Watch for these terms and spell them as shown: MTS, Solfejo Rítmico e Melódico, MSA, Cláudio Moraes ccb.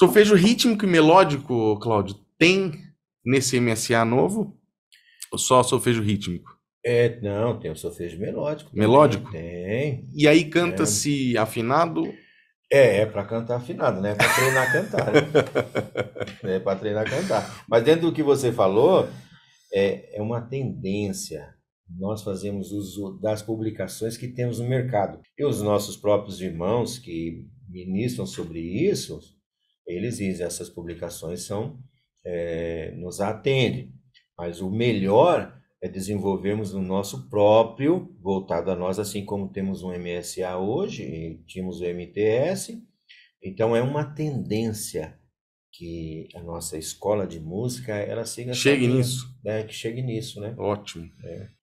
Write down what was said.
Solfejo rítmico e melódico, Cláudio, tem nesse MSA novo ou só solfejo rítmico? É, não, tem o solfejo melódico. Também. Melódico? Tem. E aí canta-se afinado? É para cantar afinado, né? Para treinar a cantar. Né? É para treinar a cantar. Mas dentro do que você falou, é uma tendência. Nós fazemos uso das publicações que temos no mercado. E os nossos próprios irmãos que ministram sobre isso, eles dizem essas publicações nos atendem. Mas o melhor é desenvolvermos o nosso próprio, voltado a nós, assim como temos um MSA hoje, e tínhamos o MTS. Então, é uma tendência que a nossa escola de música, ela siga... Chegue nisso. Né? Que chegue nisso, né? Ótimo. É.